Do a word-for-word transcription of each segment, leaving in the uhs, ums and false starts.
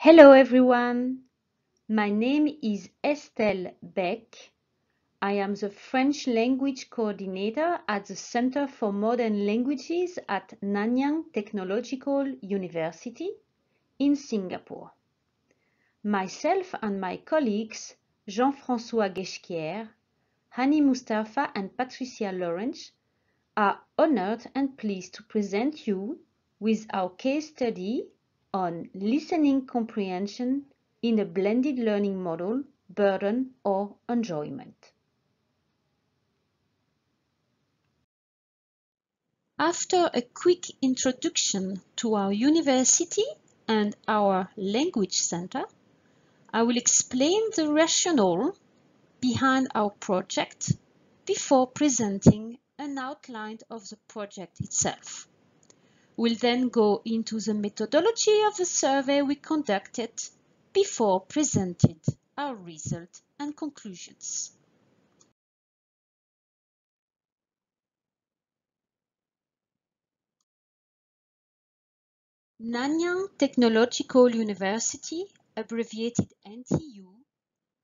Hello everyone, my name is Estelle Beck. I am the French Language Coordinator at the Center for Modern Languages at Nanyang Technological University in Singapore. Myself and my colleagues Jean-François Geschquier, Hani Mustafa and Patricia Lawrence are honored and pleased to present you with our case study on listening comprehension in a blended learning model, burden or enjoyment. After a quick introduction to our university and our language center, I will explain the rationale behind our project before presenting an outline of the project itself. We'll then go into the methodology of the survey we conducted before presenting our results and conclusions. Nanyang Technological University, abbreviated N T U,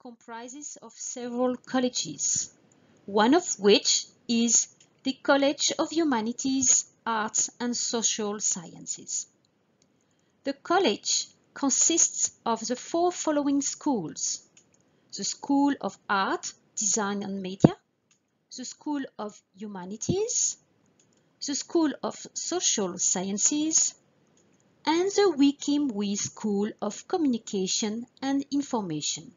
comprises of several colleges, one of which is the College of Humanities, Arts and Social Sciences. The college consists of the four following schools: the School of Art, Design and Media, the School of Humanities, the School of Social Sciences, and the Wee Kim Wee School of Communication and Information.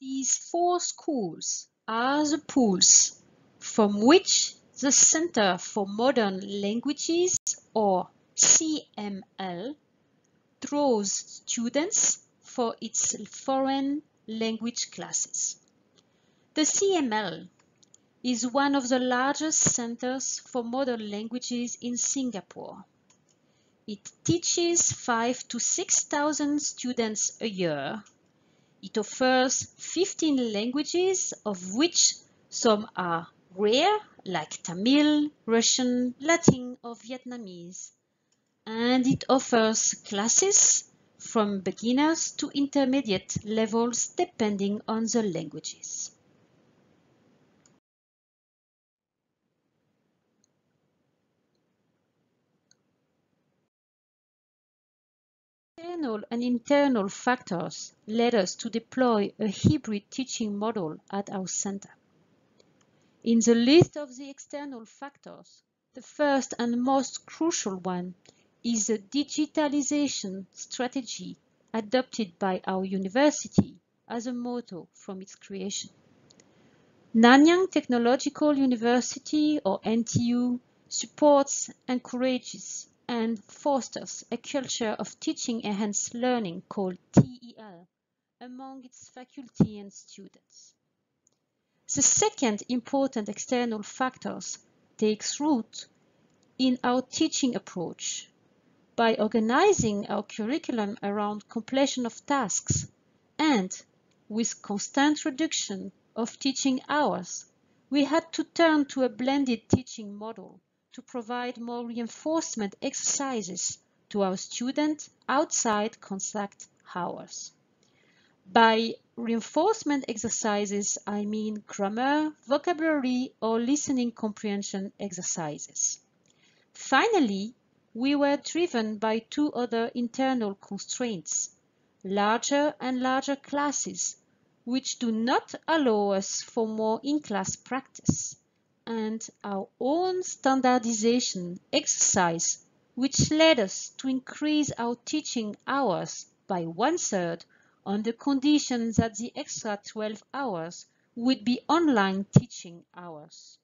These four schools are the pools from which the Center for Modern Languages, or C M L, draws students for its foreign language classes. The C M L is one of the largest centers for modern languages in Singapore. It teaches five to six thousand students a year. It offers fifteen languages, of which some are rare, like Tamil, Russian, Latin, or Vietnamese. And it offers classes from beginners to intermediate levels, depending on the languages. External and internal factors led us to deploy a hybrid teaching model at our center. In the list of the external factors, the first and most crucial one is the digitalization strategy adopted by our university as a motto from its creation. Nanyang Technological University, or N T U, supports, encourages, and fosters a culture of teaching enhanced learning, called T E L, among its faculty and students. The second important external factor takes root in our teaching approach. By organizing our curriculum around completion of tasks and with constant reduction of teaching hours, we had to turn to a blended teaching model to provide more reinforcement exercises to our students outside contact hours. By reinforcement exercises, I mean grammar, vocabulary, or listening comprehension exercises. Finally, we were driven by two other internal constraints: larger and larger classes, which do not allow us for more in-class practice, and our own standardization exercise, which led us to increase our teaching hours by one-third on the condition that the extra twelve hours would be online teaching hours.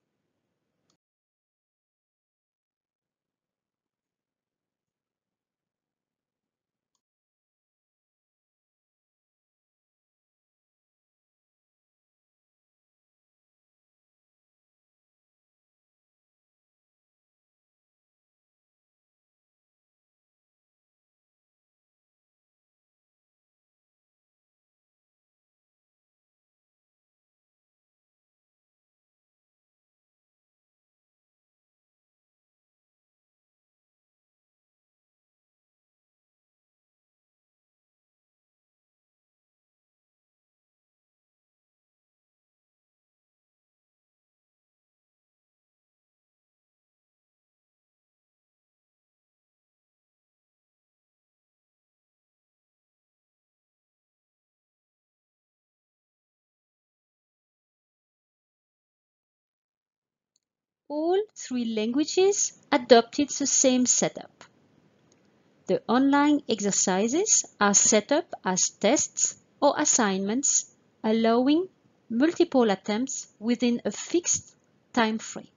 All three languages adopted the same setup. The online exercises are set up as tests or assignments, allowing multiple attempts within a fixed time frame.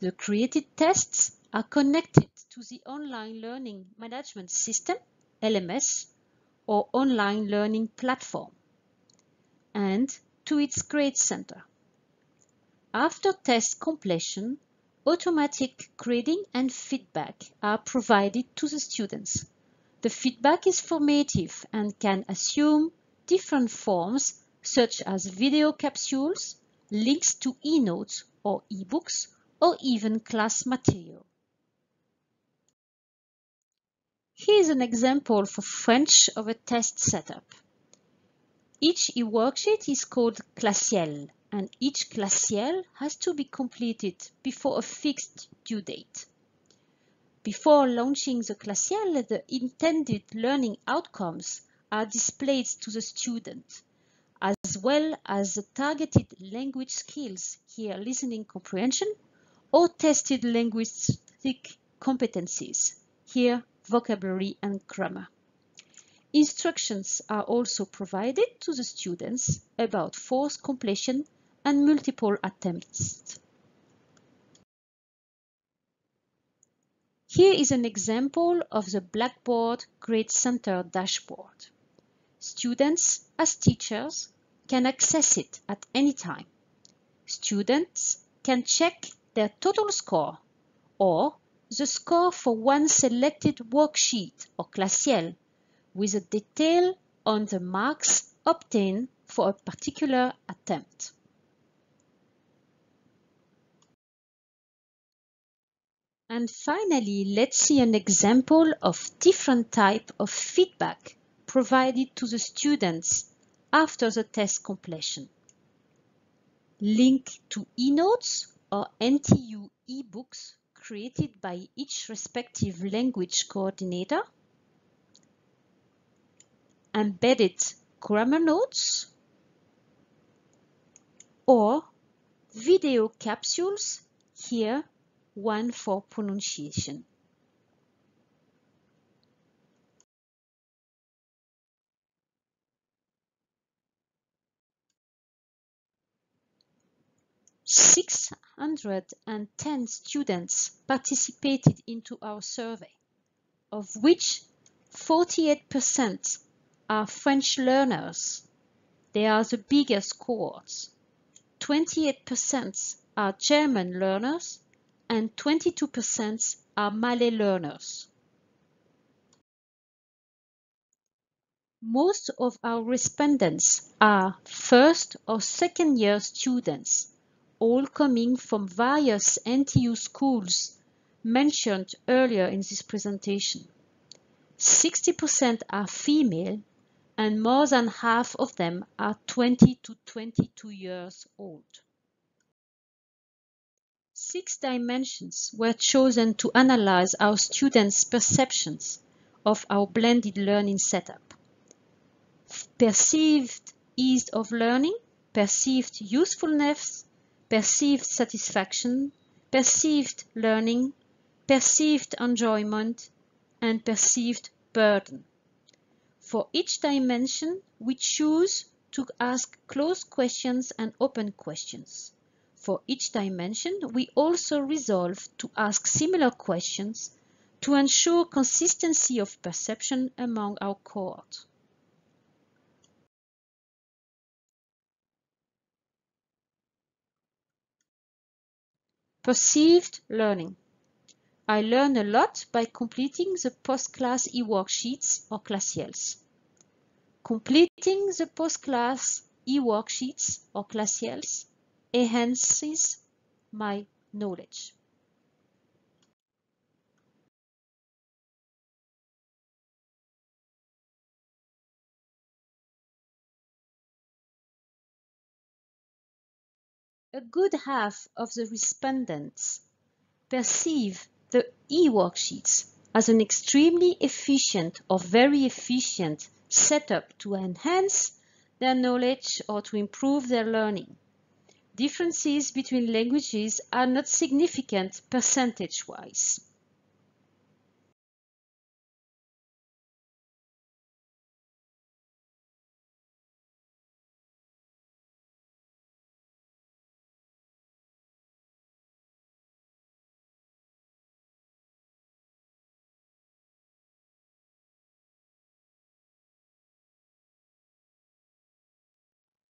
The created tests are connected to the Online Learning Management System, L M S, or Online Learning Platform, and to its Grade Center. After test completion, automatic grading and feedback are provided to the students. The feedback is formative and can assume different forms such as video capsules, links to e-notes or e-books, or even class material. Here is an example for French of a test setup. Each e-worksheet is called classiel, and each classiel has to be completed before a fixed due date. Before launching the classiel, the intended learning outcomes are displayed to the student, as well as the targeted language skills, here listening comprehension, or tested linguistic competencies, here vocabulary and grammar. Instructions are also provided to the students about forced completion and multiple attempts. Here is an example of the Blackboard Grade Center dashboard. Students, as teachers, can access it at any time. Students can check their total score or the score for one selected worksheet or classiel, with a detail on the marks obtained for a particular attempt. And finally, let's see an example of different type of feedback provided to the students after the test completion. Link to e-notes or N T U e-books created by each respective language coordinator, embedded grammar notes, or video capsules, here one for pronunciation. six hundred ten students participated into our survey, of which forty-eight percent are French learners. They are the biggest cohorts. twenty-eight percent are German learners and twenty-two percent are Malay learners. Most of our respondents are first or second year students, all coming from various N T U schools mentioned earlier in this presentation. sixty percent are female, and more than half of them are twenty to twenty-two years old. Six dimensions were chosen to analyze our students' perceptions of our blended learning setup. Perceived ease of learning, perceived usefulness, perceived satisfaction, perceived learning, perceived enjoyment, and perceived burden. For each dimension, we choose to ask closed questions and open questions. For each dimension, we also resolve to ask similar questions to ensure consistency of perception among our cohort. Perceived learning. I learn a lot by completing the post-class e-worksheets or classiels. Completing the post-class e-worksheets or classiels enhances my knowledge. A good half of the respondents perceive the e-worksheets as an extremely efficient or very efficient setup to enhance their knowledge or to improve their learning. differences between languages are not significant percentage-wise.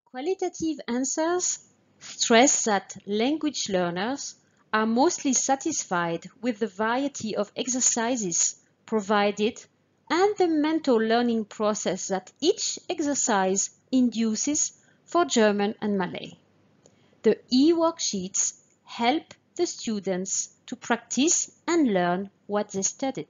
Qualitative answers stress that language learners are mostly satisfied with the variety of exercises provided and the mental learning process that each exercise induces for German and Malay. The e-worksheets help the students to practice and learn what they studied.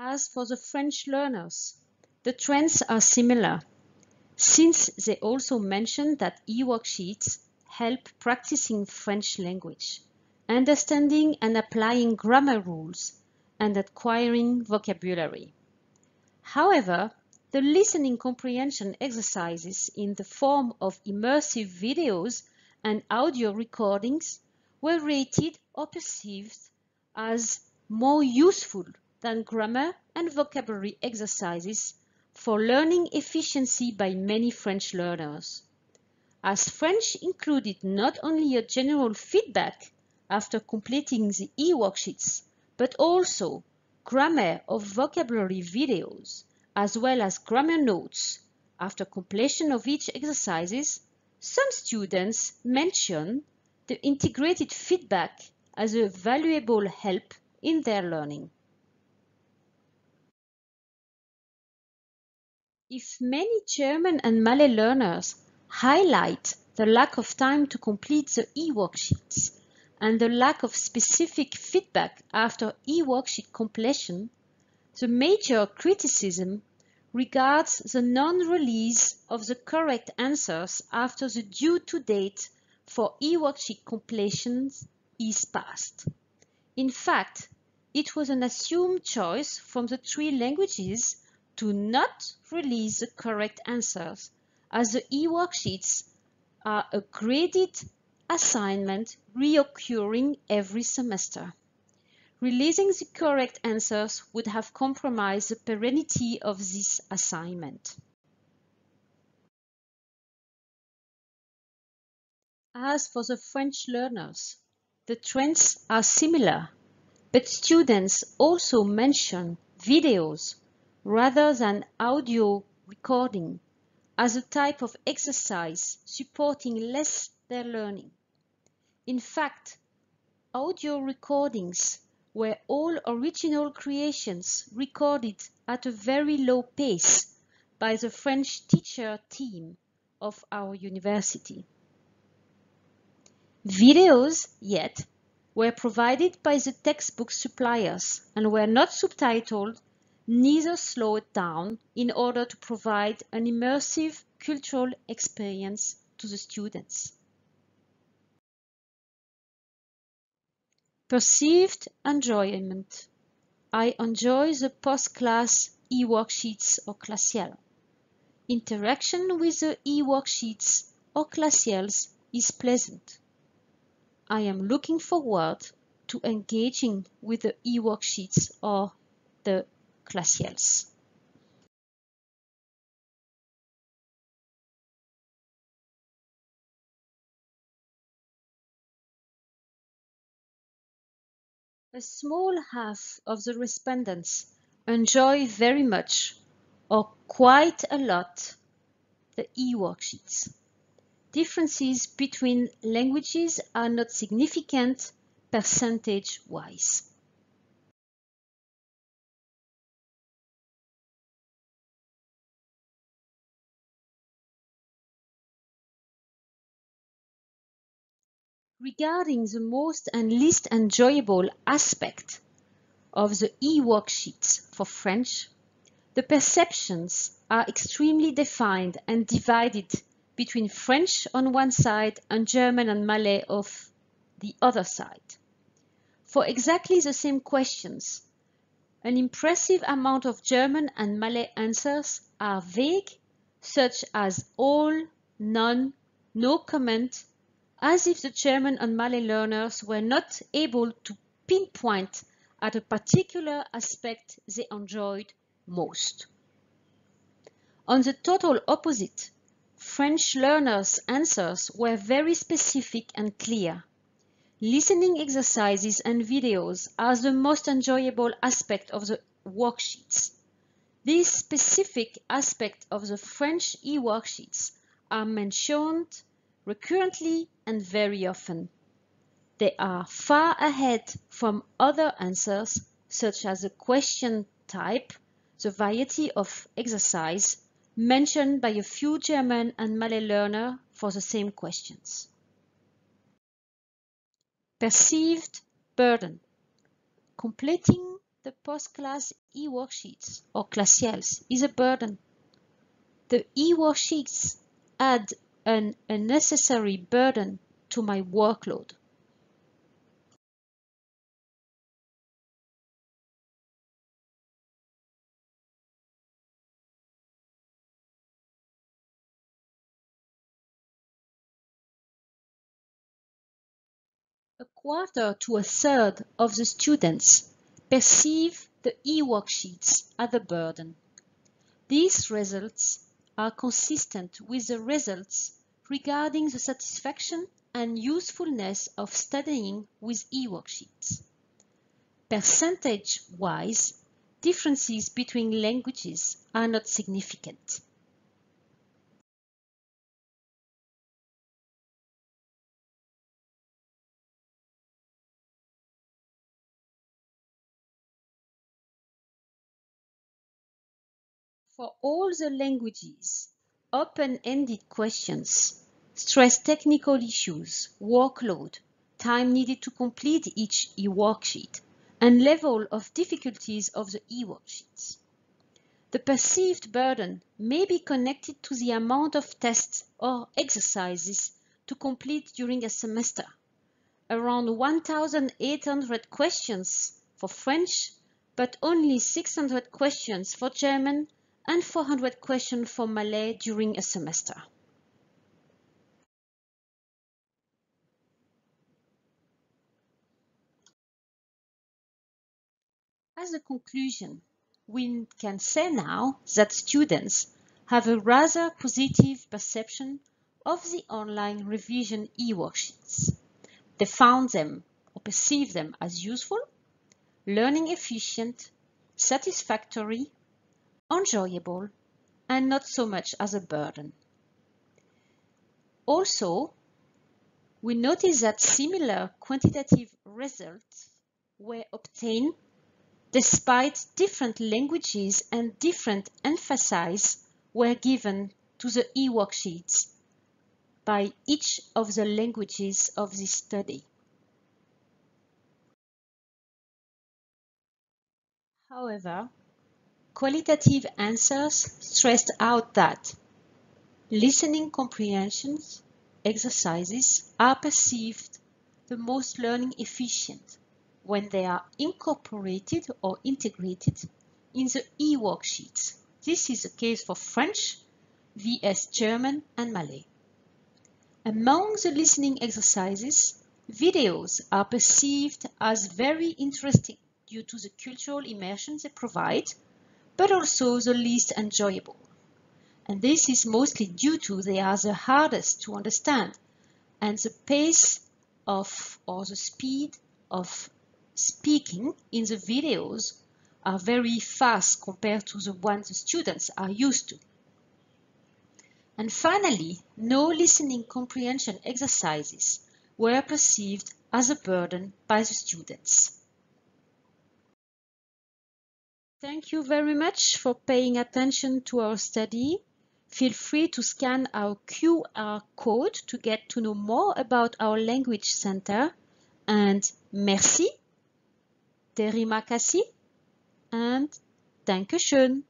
As for the French learners, the trends are similar, since they also mentioned that e-worksheets help practicing French language, understanding and applying grammar rules, and acquiring vocabulary. However, the listening comprehension exercises in the form of immersive videos and audio recordings were rated or perceived as more useful than grammar and vocabulary exercises for learning efficiency by many French learners. As French included not only a general feedback after completing the e-worksheets, but also grammar or vocabulary videos, as well as grammar notes, after completion of each exercises, some students mention the integrated feedback as a valuable help in their learning. If many German and Malay learners highlight the lack of time to complete the e-worksheets and the lack of specific feedback after e-worksheet completion, the major criticism regards the non-release of the correct answers after the due-to date for e-worksheet completions is passed. In fact, it was an assumed choice from the three languages to not release the correct answers, as the e-worksheets are a graded assignment reoccurring every semester. Releasing the correct answers would have compromised the perennity of this assignment. As for the French learners, the trends are similar, but students also mention videos rather than audio recording as a type of exercise supporting less their learning. In fact, audio recordings were all original creations recorded at a very low pace by the French teacher team of our university. Videos, yet, were provided by the textbook suppliers and were not subtitled, neither slowed down, in order to provide an immersive cultural experience to the students. Perceived enjoyment. I enjoy the post-class e-worksheets or classiel. Interaction with the e-worksheets or classiels is pleasant. I am looking forward to engaging with the e-worksheets or the classiels. A small half of the respondents enjoy very much or quite a lot the e-worksheets. Differences between languages are not significant percentage-wise. Regarding the most and least enjoyable aspect of the e-worksheets for French, the perceptions are extremely defined and divided between French on one side and German and Malay of, the other side. For exactly the same questions, an impressive amount of German and Malay answers are vague, such as all, none, no comment, as if the German and Malay learners were not able to pinpoint at a particular aspect they enjoyed most. On the total opposite, French learners' answers were very specific and clear. Listening exercises and videos are the most enjoyable aspect of the worksheets. These specific aspects of the French e-worksheets are mentioned recurrently and very often. They are far ahead from other answers, such as the question type, the variety of exercise, mentioned by a few German and Malay learners for the same questions. Perceived burden. Completing the post-class e-worksheets or classiels is a burden. The e-worksheets add an unnecessary burden to my workload. A quarter to a third of the students perceive the e-worksheets as a burden. These results are consistent with the results regarding the satisfaction and usefulness of studying with e-worksheets. Percentage-wise, differences between languages are not significant. For all the languages, open-ended questions, stress technical issues, workload, time needed to complete each e-worksheet, and level of difficulties of the e-worksheets. The perceived burden may be connected to the amount of tests or exercises to complete during a semester. Around one thousand eight hundred questions for French, but only six hundred questions for German, and four hundred questions for Malay during a semester. As a conclusion, we can say now that students have a rather positive perception of the online revision e-worksheets. They found them or perceived them as useful, learning efficient, satisfactory, enjoyable, and not so much as a burden. Also, we notice that similar quantitative results were obtained despite different languages and different emphasis were given to the e-worksheets by each of the languages of this study. However, qualitative answers stressed out that listening comprehension exercises are perceived the most learning efficient when they are incorporated or integrated in the e-worksheets. This is the case for French versus German and Malay. Among the listening exercises, videos are perceived as very interesting due to the cultural immersion they provide, but also the least enjoyable. And this is mostly due to they are the hardest to understand, and the pace of or the speed of speaking in the videos are very fast compared to the ones the students are used to. And finally, no listening comprehension exercises were perceived as a burden by the students. Thank you very much for paying attention to our study. Feel free to scan our Q R code to get to know more about our language center. And merci, terima kasih, and danke schön.